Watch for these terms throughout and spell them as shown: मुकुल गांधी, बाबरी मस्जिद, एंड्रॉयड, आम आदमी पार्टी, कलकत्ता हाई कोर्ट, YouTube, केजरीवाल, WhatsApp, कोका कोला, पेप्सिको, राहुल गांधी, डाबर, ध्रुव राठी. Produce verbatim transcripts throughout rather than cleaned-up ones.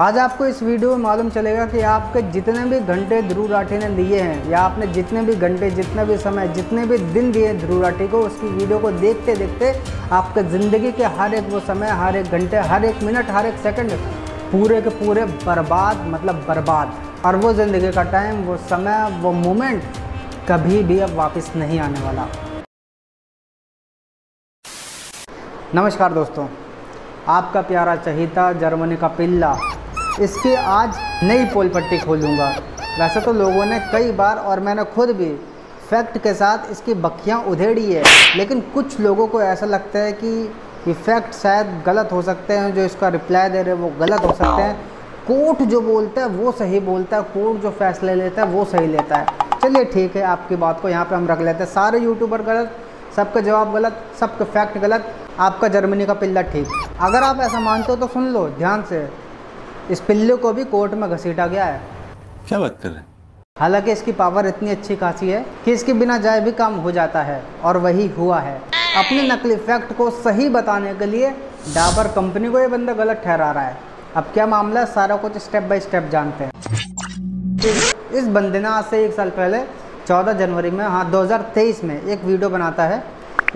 आज आपको इस वीडियो में मालूम चलेगा कि आपके जितने भी घंटे ध्रुव राठी ने लिए हैं या आपने जितने भी घंटे जितने भी समय जितने भी दिन दिए हैं ध्रुव राठी को, उसकी वीडियो को देखते देखते आपके ज़िंदगी के हर एक वो समय, हर एक घंटे, हर एक मिनट, हर एक सेकंड पूरे के पूरे बर्बाद, मतलब बर्बाद। और वो ज़िंदगी का टाइम, वो समय, वो मोमेंट कभी भी अब वापस नहीं आने वाला। नमस्कार दोस्तों, आपका प्यारा चहीता जर्मनी का पिल्ला, इसकी आज नई पोल पट्टी खोलूँगा। वैसे तो लोगों ने कई बार और मैंने खुद भी फैक्ट के साथ इसकी बखियाँ उधेड़ी है, लेकिन कुछ लोगों को ऐसा लगता है कि ये फैक्ट शायद गलत हो सकते हैं, जो इसका रिप्लाई दे रहे हैं वो गलत हो सकते हैं, कोर्ट जो बोलता है वो सही बोलता है, कोर्ट जो फैसले लेता है वो सही लेता है। चलिए ठीक है, आपकी बात को यहाँ पर हम रख लेते हैं। सारे यूट्यूबर गलत, सबका जवाब गलत, सबके फैक्ट गलत, आपका जर्मनी का पिल्ला ठीक। अगर आप ऐसा मानते हो तो सुन लो ध्यान से, इस पिल्ले को भी कोर्ट में घसीटा गया है। क्या बात कर रहे हैं? हालांकि इसकी पावर इतनी अच्छी खासी है कि इसके बिना जाए भी काम हो जाता है, और वही हुआ है। अपने नकली फैक्ट को सही बताने के लिए डाबर कंपनी को ये बंदा गलत ठहरा रहा है। अब क्या मामला है, सारा कुछ स्टेप बाय स्टेप जानते हैं। इस बंदे ने आज से एक साल पहले चौदह जनवरी में हाँ दो हज़ार तेईस में एक वीडियो बनाता है।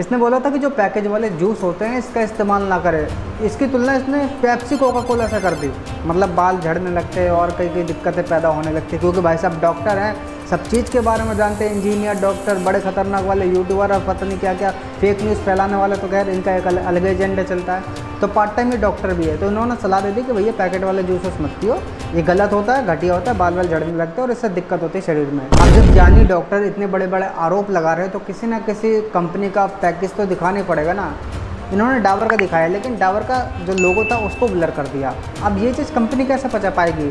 इसने बोला था कि जो पैकेज वाले जूस होते हैं इसका इस्तेमाल ना करें। इसकी तुलना इसने पेप्सिको कोका कोला से कर दी। मतलब बाल झड़ने लगते हैं और कई कई दिक्कतें पैदा होने लगती हैं, क्योंकि भाई साहब डॉक्टर हैं, सब चीज़ के बारे में जानते हैं, इंजीनियर, डॉक्टर, बड़े खतरनाक वाले यूट्यूबर और पता नहीं क्या क्या फेक न्यूज़ फैलाने वाले, तो खैर इनका एक अलग एजेंडा चलता है। तो पार्ट टाइम ये डॉक्टर भी है, तो इन्होंने सलाह दे दी कि भैया पैकेट वाले जूसेस मत पियो, ये गलत होता है, घटिया होता है, बाल बाल झड़ने लगते हैं और इससे दिक्कत होती है शरीर में। अब जब जानी डॉक्टर इतने बड़े बड़े आरोप लगा रहे हैं तो किसी ना किसी कंपनी का पैकेज तो दिखाना पड़ेगा ना। इन्होंने डाबर का दिखाया, लेकिन डाबर का जो लोगो था उसको ब्लर कर दिया। अब ये चीज़ कंपनी कैसे पचा पाएगी?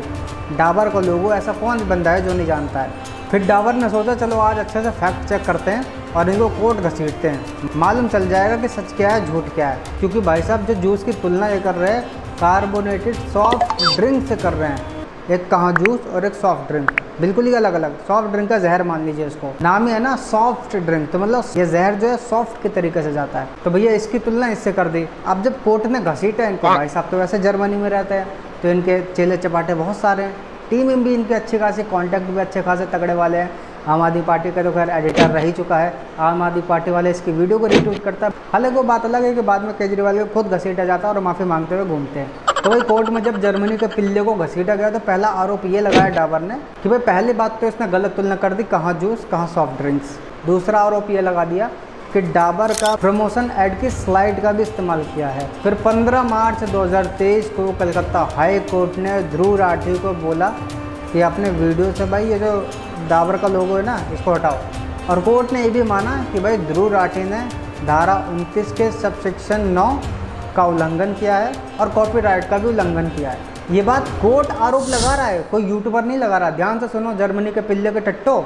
डाबर का लोगो ऐसा कौन बंदा है जो नहीं जानता है? फिर डाबर ने सोचा चलो आज अच्छे से फैक्ट चेक करते हैं और इनको कोर्ट घसीटते हैं, मालूम चल जाएगा कि सच क्या है झूठ क्या है। क्योंकि भाई साहब जो जूस की तुलना ये कर रहे हैं कार्बोनेटेड सॉफ्ट ड्रिंक से कर रहे हैं, एक कहाँ जूस और एक सॉफ्ट ड्रिंक, बिल्कुल ही अलग अलग। सॉफ्ट ड्रिंक का जहर मान लीजिए, इसको नाम ही है ना सॉफ्ट ड्रिंक, तो मतलब ये जहर जो है सॉफ्ट के तरीके से जाता है, तो भैया इसकी तुलना इससे कर दी। अब जब कोर्ट ने घसीटा इनको, भाई साहब तो वैसे जर्मनी में रहते हैं तो इनके चेले चपाटे बहुत सारे हैं, टीम में भी इनके अच्छे खासे, कॉन्टैक्ट भी अच्छे खासे तगड़े वाले हैं। आम आदमी पार्टी का तो खैर एडिटर रह ही चुका है, आम आदमी पार्टी वाले इसकी वीडियो को रिट्वीट करता है। हालांकि वो बात अलग है कि बाद में केजरीवाल को खुद घसीटा जाता है और माफ़ी मांगते हुए घूमते हैं। तो वही कोर्ट में जब जर्मनी के पिल्ले को घसीटा गया तो पहला आरोप ये लगाया डाबर ने कि भाई पहली बात तो इसने गलत तुलना कर दी, कहाँ जूस कहाँ सॉफ्ट ड्रिंक्स। दूसरा आरोप ये लगा दिया कि डाबर का प्रमोशन एड की स्लाइड का भी इस्तेमाल किया है। फिर पंद्रह मार्च दो हज़ार तेईस को कलकत्ता हाई कोर्ट ने ध्रुव राठी को बोला कि अपने वीडियो से भाई ये जो डाबर का लोगो है ना इसको हटाओ। और कोर्ट ने ये भी माना कि भाई ध्रुव राठी ने धारा उनतीस के सबसेक्शन नौ का उल्लंघन किया है और कॉपीराइट का भी उल्लंघन किया है। ये बात कोर्ट आरोप लगा रहा है, कोई यूट्यूबर नहीं लगा रहा। ध्यान से सुनो जर्मनी के पिल्ले के टट्टो,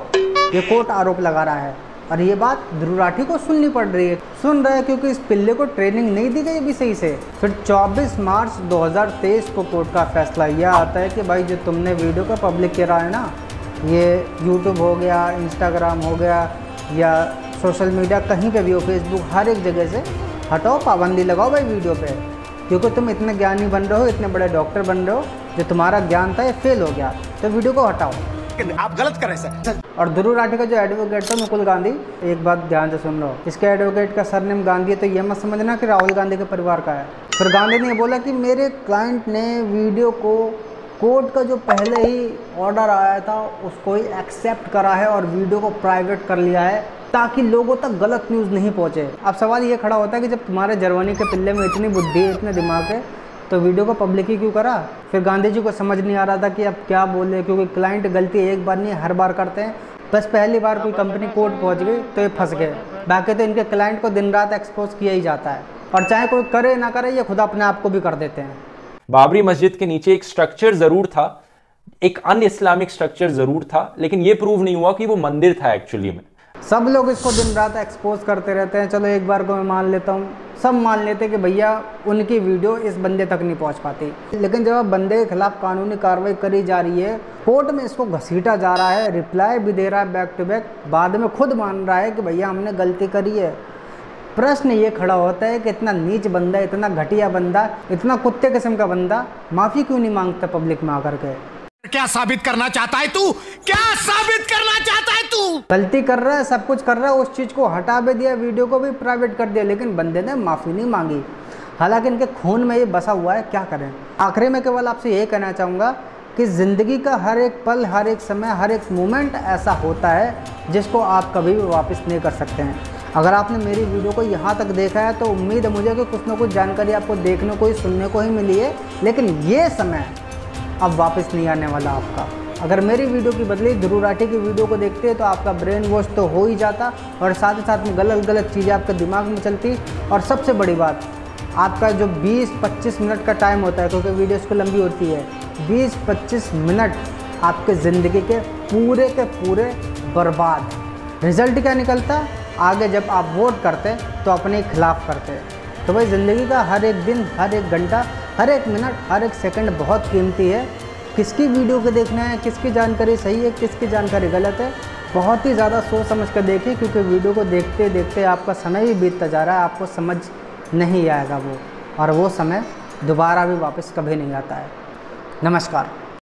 ये कोर्ट आरोप लगा रहा है और ये बात ध्रुव राठी को सुननी पड़ रही है। सुन रहा है क्योंकि इस पिल्ले को ट्रेनिंग नहीं दी गई अभी सही से। फिर चौबीस मार्च दो हज़ार तेईस को कोर्ट का फैसला यह आता है कि भाई जो तुमने वीडियो का पब्लिक किया है ना, ये यूट्यूब हो गया, इंस्टाग्राम हो गया या सोशल मीडिया कहीं पे भी हो, फेसबुक, हर एक जगह से हटाओ, पाबंदी लगाओ भाई वीडियो पे, क्योंकि तुम इतने ज्ञानी बन रहे हो, इतने बड़े डॉक्टर बन रहे हो, जो तुम्हारा ज्ञान था ये फेल हो गया, तो वीडियो को हटाओ, आप गलत कर रहे हैं। और ध्रुव राठी का जो एडवोकेट था मुकुल गांधी, एक बात ध्यान से सुन रहा हो, इसके एडवोकेट का सरनेम गांधी है, तो ये मत समझना कि राहुल गांधी के परिवार का है। फिर गांधी ने बोला कि मेरे क्लाइंट ने वीडियो को कोर्ट का जो पहले ही ऑर्डर आया था उसको ही एक्सेप्ट करा है और वीडियो को प्राइवेट कर लिया है ताकि लोगों तक गलत न्यूज़ नहीं पहुँचे। अब सवाल ये खड़ा होता है कि जब तुम्हारे जर्मनी के पिल्ले में इतनी बुद्धि, इतने दिमाग है तो वीडियो को पब्लिक ही क्यों करा? फिर गांधी जी को समझ नहीं आ रहा था कि अब क्या बोले, क्योंकि क्लाइंट गलती एक बार नहीं हर बार करते हैं। बस पहली बार कोई कंपनी कोर्ट पहुंच गई तो ये फंस गए, बाकी तो इनके क्लाइंट को दिन रात एक्सपोज किया ही जाता है, और चाहे कोई करे ना करे ये खुद अपने आप को भी कर देते हैं। बाबरी मस्जिद के नीचे एक स्ट्रक्चर जरूर था, एक अन इस्लामिक स्ट्रक्चर जरूर था, लेकिन ये प्रूव नहीं हुआ कि वो मंदिर था एक्चुअली में। सब लोग इसको दिन रात एक्सपोज करते रहते हैं। चलो एक बार को मैं मान लेता हूँ, सब मान लेते हैं कि भैया उनकी वीडियो इस बंदे तक नहीं पहुँच पाती, लेकिन जब बंदे के खिलाफ कानूनी कार्रवाई करी जा रही है, कोर्ट में इसको घसीटा जा रहा है, रिप्लाई भी दे रहा है बैक टू बैक, बाद में खुद मान रहा है कि भैया हमने गलती करी है, प्रश्न ये खड़ा होता है कि इतना नीच बंदा, इतना घटिया बंदा, इतना कुत्ते किस्म का बंदा माफ़ी क्यों नहीं मांगता पब्लिक में आकर के? क्या साबित करना चाहता है तू? क्या साबित करना चाहता है तू? गलती कर रहा है, सब कुछ कर रहा है, उस चीज़ को हटा भी दिया, वीडियो को भी प्राइवेट कर दिया, लेकिन बंदे ने माफ़ी नहीं मांगी। हालांकि इनके खून में ये बसा हुआ है, क्या करें। आखिरी में केवल आपसे यही कहना चाहूँगा कि ज़िंदगी का हर एक पल, हर एक समय, हर एक मोमेंट ऐसा होता है जिसको आप कभी भी वापस नहीं कर सकते हैं। अगर आपने मेरी वीडियो को यहाँ तक देखा है तो उम्मीद है मुझे कि कुछ ना कुछ जानकारी आपको देखने को ही, सुनने को ही मिली है, लेकिन ये समय अब वापस नहीं आने वाला आपका। अगर मेरी वीडियो की बदली ध्रुव राठी की वीडियो को देखते हैं तो आपका ब्रेन वॉश तो हो ही जाता और साथ ही साथ में गलत गलत चीज़ें आपके दिमाग में चलती। और सबसे बड़ी बात, आपका जो बीस पच्चीस मिनट का टाइम होता है, क्योंकि वीडियोस को लंबी होती है, बीस पच्चीस मिनट आपके ज़िंदगी के पूरे के पूरे बर्बाद। रिज़ल्ट क्या निकलता? आगे जब आप वोट करते तो अपने खिलाफ करते। तो भाई ज़िंदगी का हर एक दिन, हर एक घंटा, हर एक मिनट, हर एक सेकंड बहुत कीमती है। किसकी वीडियो को देखना है, किसकी जानकारी सही है, किसकी जानकारी गलत है, बहुत ही ज़्यादा सोच समझ कर देखें, क्योंकि वीडियो को देखते देखते आपका समय भी बीतता जा रहा है, आपको समझ नहीं आएगा वो, और वो समय दोबारा भी वापस कभी नहीं आता है। नमस्कार।